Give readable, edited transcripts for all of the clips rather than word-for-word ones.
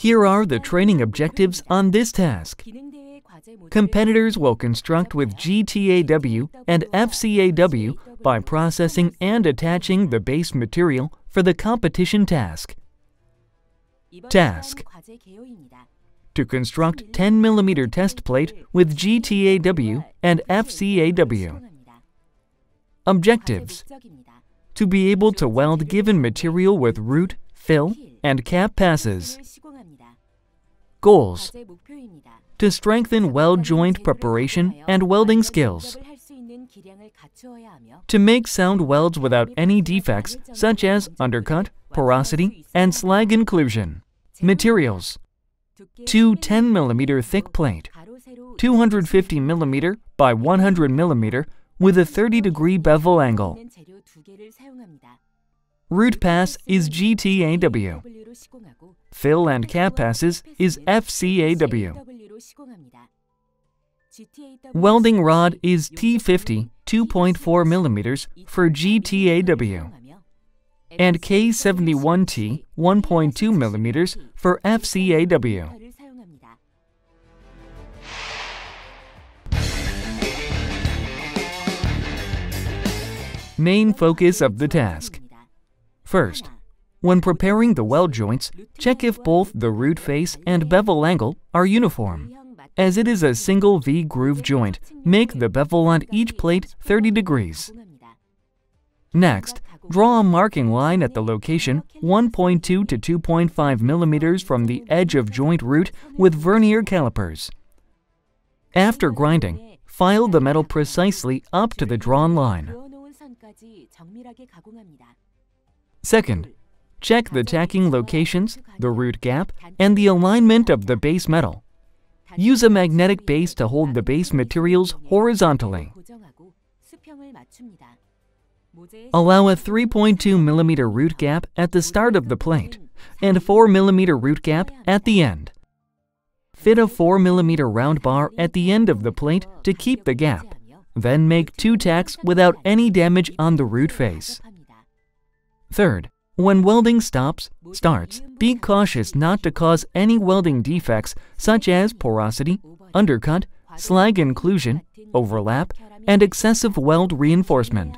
Here are the training objectives on this task. Competitors will construct with GTAW and FCAW by processing and attaching the base material for the competition task. To construct 10 mm test plate with GTAW and FCAW. Objectives: to be able to weld given material with root, fill, and cap passes. Goals: to strengthen weld joint preparation and welding skills. To make sound welds without any defects such as undercut, porosity, and slag inclusion. Materials: 2 10 mm thick plate, 250 mm by 100 mm with a 30-degree bevel angle. Root pass is GTAW. Fill and cap passes is FCAW. Welding rod is T50 2.4 mm for GTAW and K71T 1.2 mm for FCAW. Main focus of the task. First, when preparing the weld joints, check if both the root face and bevel angle are uniform. As it is a single V-groove joint, make the bevel on each plate 30 degrees. Next, draw a marking line at the location 1.2 to 2.5 mm from the edge of joint root with vernier calipers. After grinding, file the metal precisely up to the drawn line. Second, check the tacking locations, the root gap, and the alignment of the base metal. Use a magnetic base to hold the base materials horizontally. Allow a 3.2 mm root gap at the start of the plate and 4 mm root gap at the end. Fit a 4 mm round bar at the end of the plate to keep the gap. Then make 2 tacks without any damage on the root face. Third, when welding starts, be cautious not to cause any welding defects such as porosity, undercut, slag inclusion, overlap, and excessive weld reinforcement.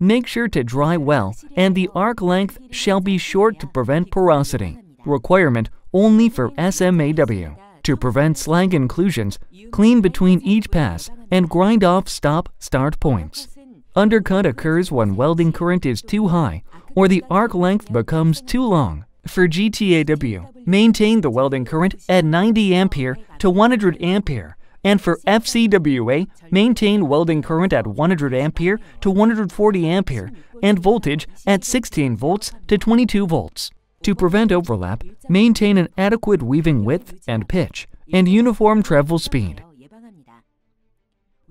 Make sure to dry well, and the arc length shall be short to prevent porosity. Requirement only for SMAW. To prevent slag inclusions, clean between each pass and grind off stop-start points. Undercut occurs when welding current is too high or the arc length becomes too long. For GTAW, maintain the welding current at 90 ampere to 100 ampere, and for FCWA, maintain welding current at 100 ampere to 140 ampere and voltage at 16 volts to 22 volts. To prevent overlap, maintain an adequate weaving width and pitch and uniform travel speed.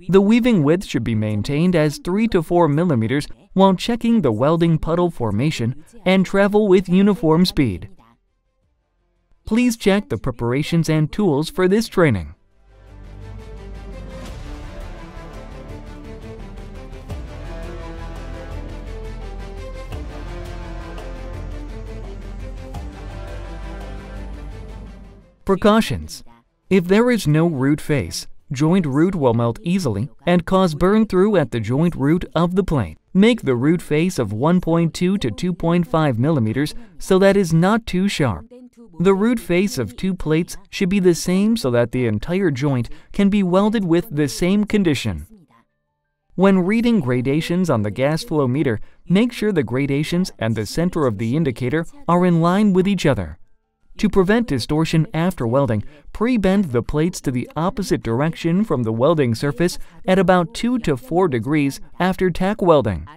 The weaving width should be maintained as 3 to 4 mm while checking the welding puddle formation and travel with uniform speed. Please check the preparations and tools for this training. Precautions. If there is no root face, joint root will melt easily and cause burn through at the joint root of the plate. Make the root face of 1.2 to 2.5 mm so that it is not too sharp. The root face of 2 plates should be the same so that the entire joint can be welded with the same condition. When reading gradations on the gas flow meter, make sure the gradations and the center of the indicator are in line with each other. To prevent distortion after welding, pre-bend the plates to the opposite direction from the welding surface at about 2 to 4 degrees after tack welding.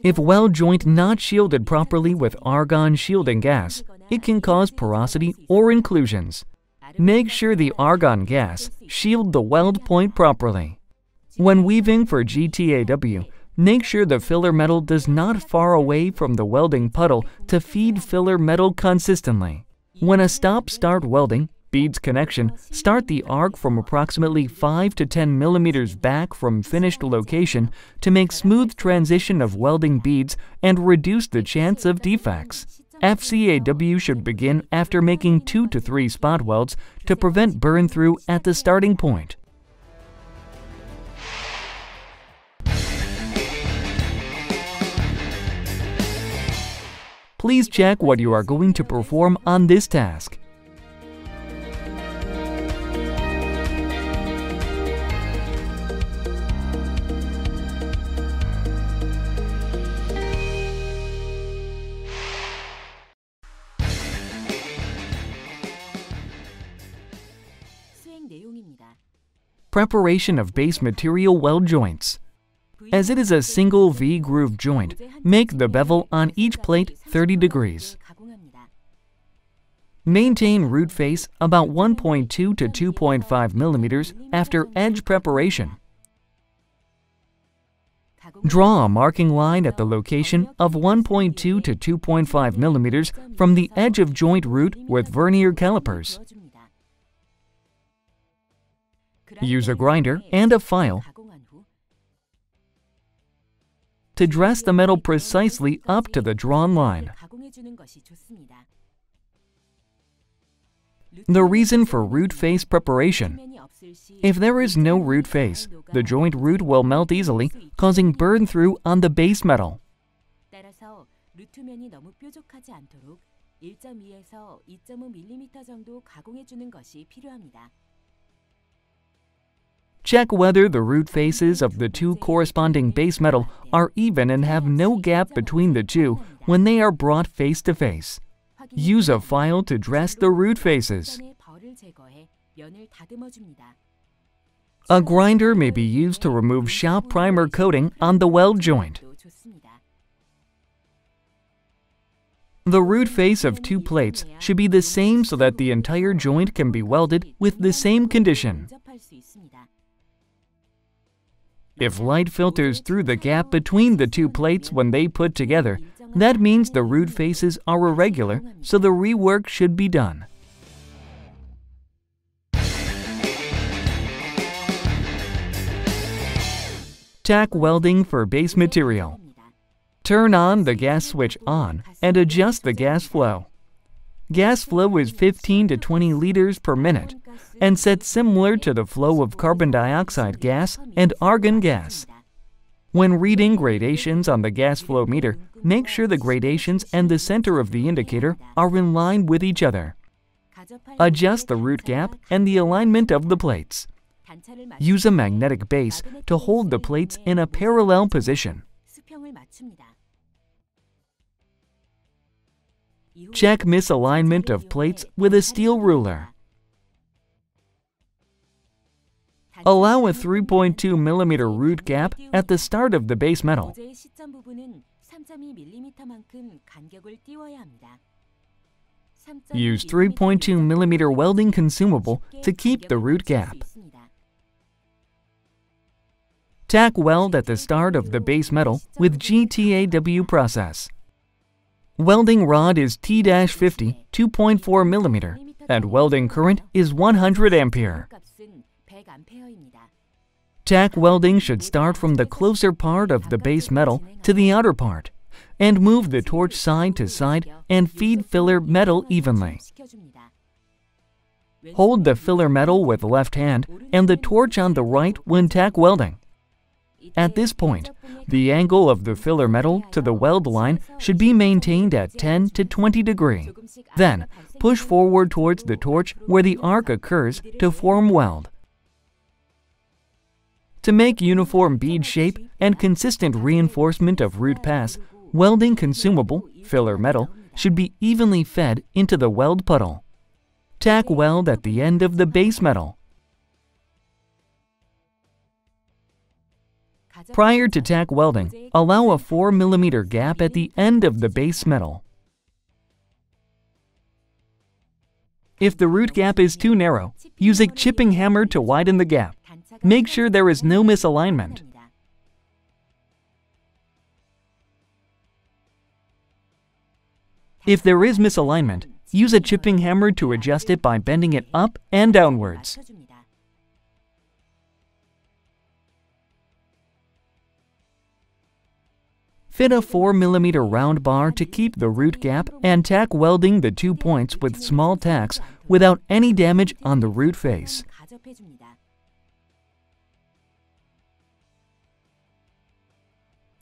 If weld joint not shielded properly with argon shielding gas, it can cause porosity or inclusions. Make sure the argon gas shield the weld point properly. When weaving for GTAW, make sure the filler metal does not far away from the welding puddle to feed filler metal consistently. When a stop-start welding beads connection, start the arc from approximately 5 to 10 mm back from finished location to make smooth transition of welding beads and reduce the chance of defects. FCAW should begin after making 2 to 3 spot welds to prevent burn-through at the starting point. Please check what you are going to perform on this task. Preparation of base material weld joints. As it is a single V-groove joint, make the bevel on each plate 30 degrees. Maintain root face about 1.2 to 2.5 millimeters after edge preparation. Draw a marking line at the location of 1.2 to 2.5 millimeters from the edge of joint root with vernier calipers. Use a grinder and a file to dress the metal precisely up to the drawn line. The reason for root face preparation. If there is no root face, the joint root will melt easily, causing burn-through on the base metal. Check whether the root faces of the two corresponding base metal are even and have no gap between the two when they are brought face to face. Use a file to dress the root faces. A grinder may be used to remove shop primer coating on the weld joint. The root face of two plates should be the same so that the entire joint can be welded with the same condition. If light filters through the gap between the two plates when they put together, that means the root faces are irregular, so the rework should be done. Tack welding for base material. Turn on the gas switch on and adjust the gas flow. Gas flow is 15 to 20 liters per minute and set similar to the flow of carbon dioxide gas and argon gas. When reading gradations on the gas flow meter, make sure the gradations and the center of the indicator are in line with each other. Adjust the root gap and the alignment of the plates. Use a magnetic base to hold the plates in a parallel position. Check misalignment of plates with a steel ruler. Allow a 3.2 millimeter root gap at the start of the base metal. Use 3.2 millimeter welding consumable to keep the root gap. Tack weld at the start of the base metal with GTAW process. Welding rod is T50 2.4 millimeter and welding current is 100 ampere. Tack welding should start from the closer part of the base metal to the outer part and move the torch side to side and feed filler metal evenly. Hold the filler metal with left hand and the torch on the right when tack welding. At this point, the angle of the filler metal to the weld line should be maintained at 10 to 20 degrees. Then, push forward towards the torch where the arc occurs to form weld. To make uniform bead shape and consistent reinforcement of root pass, welding consumable, filler metal, should be evenly fed into the weld puddle. Tack weld at the end of the base metal. Prior to tack welding, allow a 4 mm gap at the end of the base metal. If the root gap is too narrow, use a chipping hammer to widen the gap. Make sure there is no misalignment. If there is misalignment, use a chipping hammer to adjust it by bending it up and downwards. Fit a 4mm round bar to keep the root gap and tack welding the 2 points with small tacks without any damage on the root face.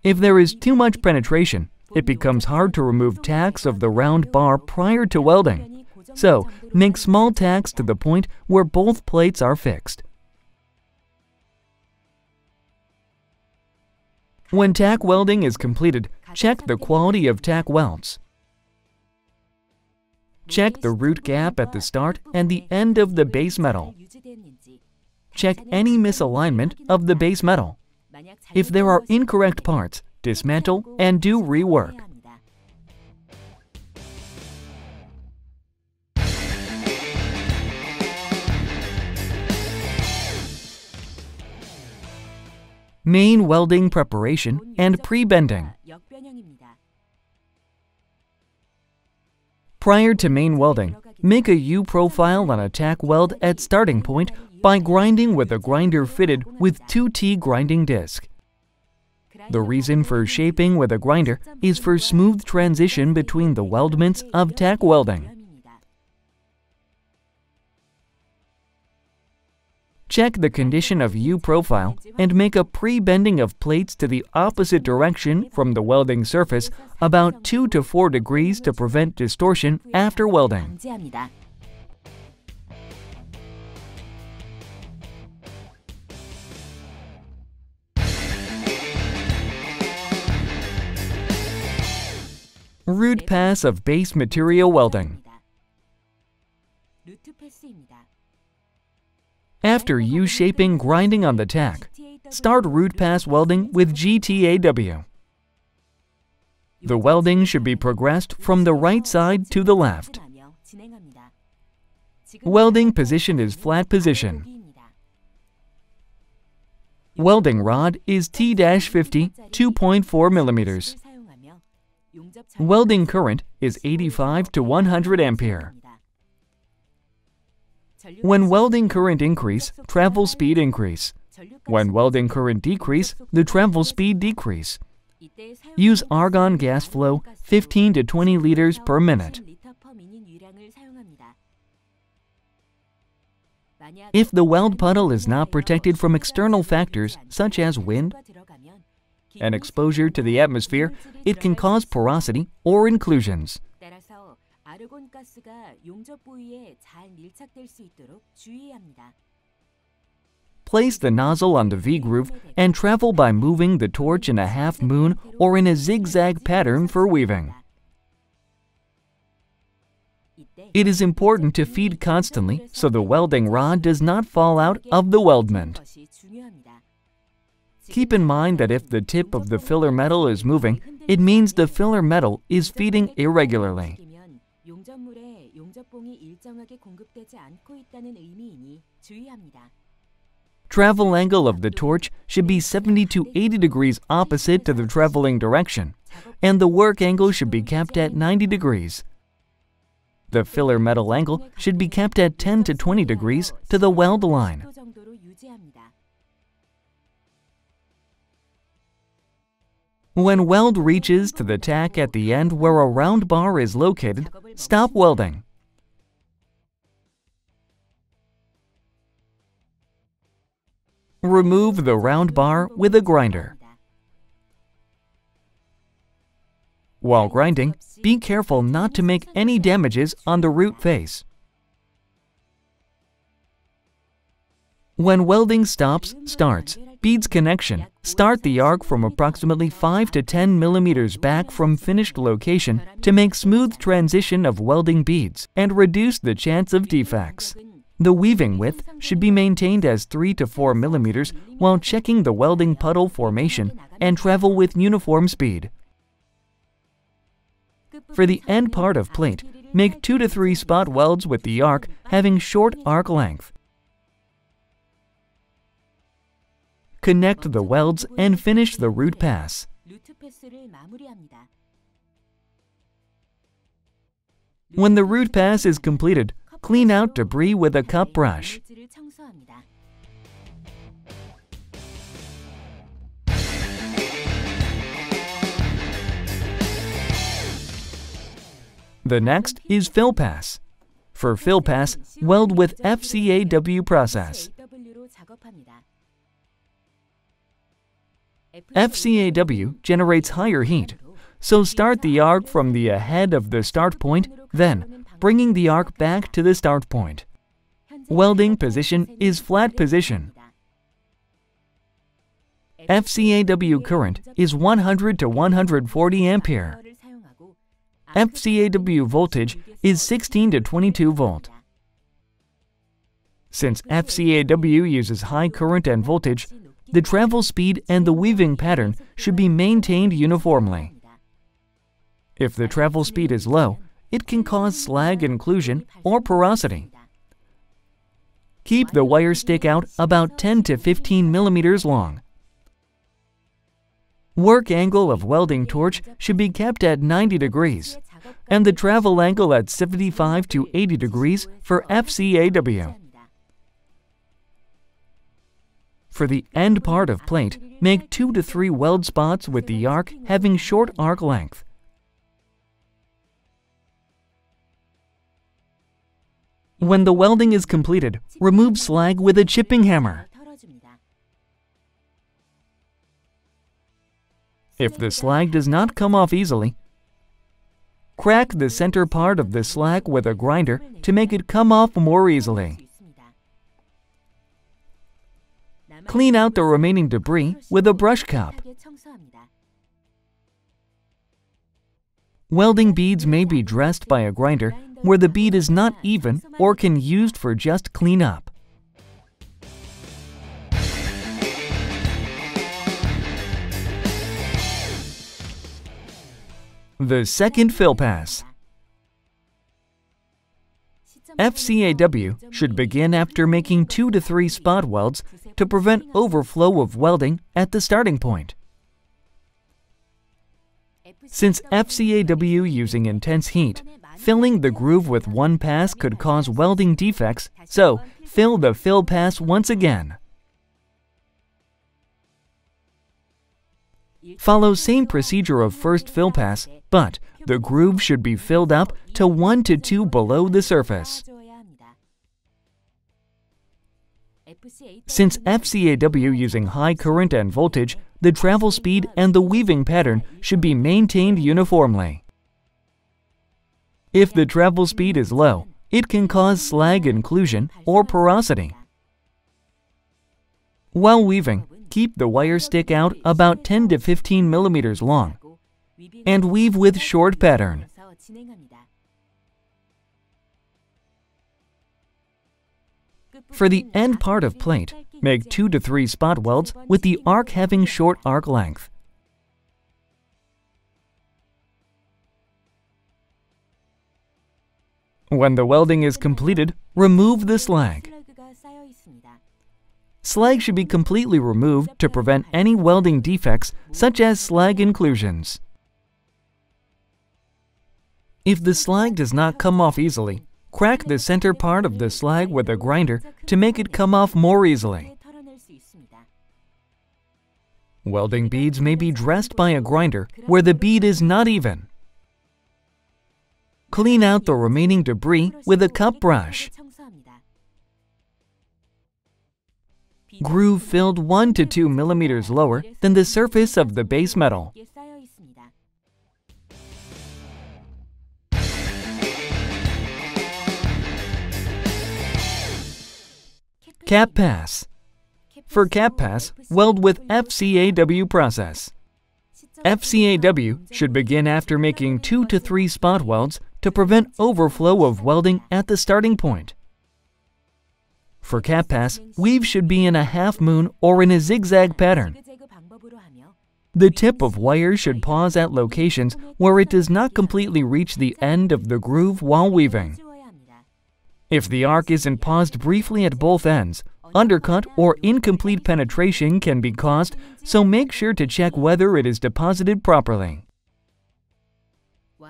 If there is too much penetration, it becomes hard to remove tacks of the round bar prior to welding. So, make small tacks to the point where both plates are fixed. When tack welding is completed, check the quality of tack welds. Check the root gap at the start and the end of the base metal. Check any misalignment of the base metal. If there are incorrect parts, dismantle and do rework. Main welding preparation and pre-bending. Prior to main welding, make a U-profile on a tack weld at starting point by grinding with a grinder fitted with 2T grinding disc. The reason for shaping with a grinder is for smooth transition between the weldments of tack welding. Check the condition of U-profile and make a pre-bending of plates to the opposite direction from the welding surface about 2 to 4 degrees to prevent distortion after welding. Root pass of base material welding. After U-shaping grinding on the tack, start root pass welding with GTAW. The welding should be progressed from the right side to the left. Welding position is flat position. Welding rod is T50, 2.4 millimeters. Welding current is 85 to 100 ampere. When welding current increase, travel speed increase. When welding current decrease, the travel speed decrease. Use argon gas flow 15 to 20 liters per minute. If the weld puddle is not protected from external factors such as wind and exposure to the atmosphere, it can cause porosity or inclusions. Place the nozzle on the V-groove and travel by moving the torch in a half moon or in a zigzag pattern for weaving. It is important to feed constantly so the welding rod does not fall out of the weldment. Keep in mind that if the tip of the filler metal is moving, it means the filler metal is feeding irregularly. Travel angle of the torch should be 70 to 80 degrees opposite to the traveling direction, and the work angle should be kept at 90 degrees. The filler metal angle should be kept at 10 to 20 degrees to the weld line. When weld reaches to the tack at the end where a round bar is located, stop welding. Remove the round bar with a grinder. While grinding, be careful not to make any damages on the root face. When welding starts, beads connection, start the arc from approximately 5 to 10 millimeters back from finished location to make smooth transition of welding beads and reduce the chance of defects. The weaving width should be maintained as 3 to 4 millimeters while checking the welding puddle formation and travel with uniform speed. For the end part of plate, make 2 to 3 spot welds with the arc having short arc length. Connect the welds and finish the root pass. When the root pass is completed, clean out debris with a cup brush. The next is fill pass. For fill pass, weld with FCAW process. FCAW generates higher heat, so start the arc from the head of the start point, then bringing the arc back to the start point. Welding position is flat position. FCAW current is 100 to 140 ampere. FCAW voltage is 16 to 22 volt. Since FCAW uses high current and voltage, the travel speed and the weaving pattern should be maintained uniformly. If the travel speed is low, it can cause slag inclusion or porosity. Keep the wire stick out about 10 to 15 millimeters long. Work angle of welding torch should be kept at 90 degrees and the travel angle at 75 to 80 degrees for FCAW. For the end part of plate, make 2 to 3 weld spots with the arc having short arc length. When the welding is completed, remove slag with a chipping hammer. If the slag does not come off easily, crack the center part of the slag with a grinder to make it come off more easily. Clean out the remaining debris with a brush cup. Welding beads may be dressed by a grinder where the bead is not even or can be used for just cleanup. The second fill pass. FCAW should begin after making 2 to 3 spot welds to prevent overflow of welding at the starting point. Since FCAW using intense heat, filling the groove with one pass could cause welding defects, so fill the fill pass once again. Follow same procedure of first fill pass, but the groove should be filled up to 1 to 2 below the surface. Since FCAW using high current and voltage, the travel speed and the weaving pattern should be maintained uniformly. If the travel speed is low, it can cause slag inclusion or porosity. While weaving, keep the wire stick out about 10 to 15 millimeters long and weave with short pattern. For the end part of plate, make 2 to 3 spot welds with the arc having short arc length. When the welding is completed, remove the slag. Slag should be completely removed to prevent any welding defects such as slag inclusions. If the slag does not come off easily, crack the center part of the slag with a grinder to make it come off more easily. Welding beads may be dressed by a grinder where the bead is not even. Clean out the remaining debris with a cup brush. Groove filled 1 to 2 millimeters lower than the surface of the base metal. Cap pass. For cap pass, weld with FCAW process. FCAW should begin after making 2 to 3 spot welds to prevent overflow of welding at the starting point. For cap pass, weave should be in a half moon or in a zigzag pattern. The tip of wire should pause at locations where it does not completely reach the end of the groove while weaving. If the arc isn't paused briefly at both ends, undercut or incomplete penetration can be caused, so make sure to check whether it is deposited properly.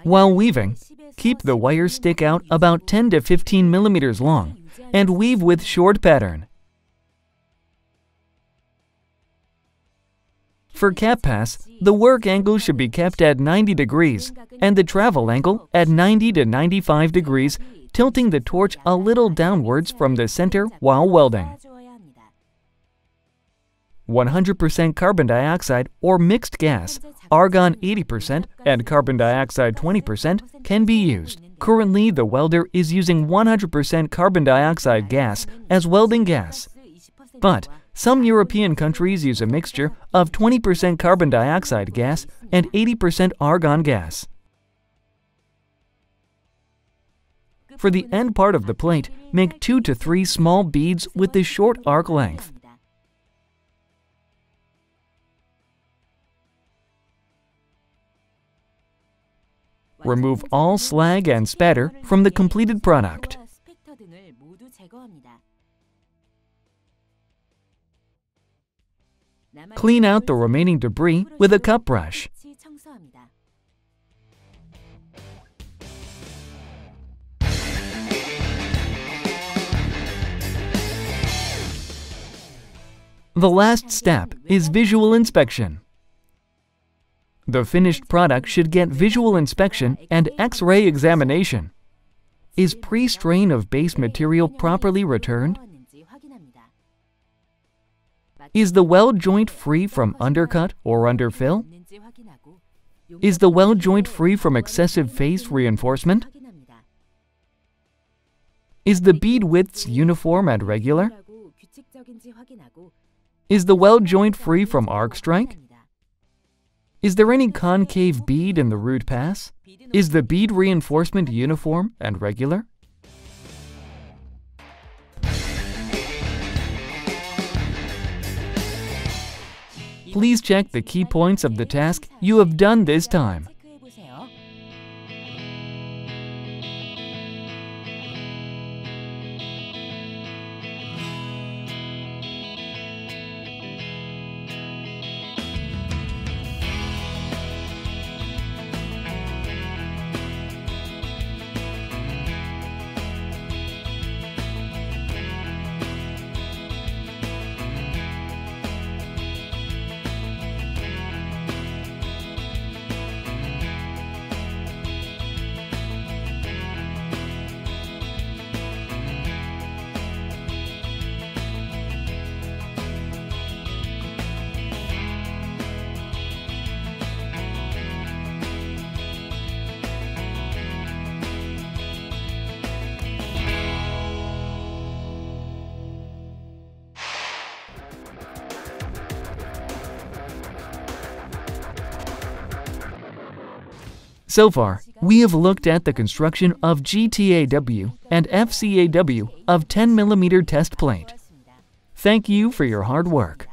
While weaving, keep the wire stick out about 10 to 15 millimeters long and weave with short pattern. For cap pass, the work angle should be kept at 90 degrees and the travel angle at 90 to 95 degrees, tilting the torch a little downwards from the center while welding. 100% carbon dioxide or mixed gas, argon 80% and carbon dioxide 20% can be used. Currently, the welder is using 100% carbon dioxide gas as welding gas. But some European countries use a mixture of 20% carbon dioxide gas and 80% argon gas. For the end part of the plate, make 2 to 3 small beads with the short arc length. Remove all slag and spatter from the completed product. Clean out the remaining debris with a cup brush. The last step is visual inspection. The finished product should get visual inspection and X-ray examination. Is pre-strain of base material properly returned? Is the weld joint free from undercut or underfill? Is the weld joint free from excessive face reinforcement? Is the bead widths uniform and regular? Is the weld joint free from arc strike? Is there any concave bead in the root pass? Is the bead reinforcement uniform and regular? Please check the key points of the task you have done this time. So far, we have looked at the construction of GTAW and FCAW of 10 mm test plate. Thank you for your hard work.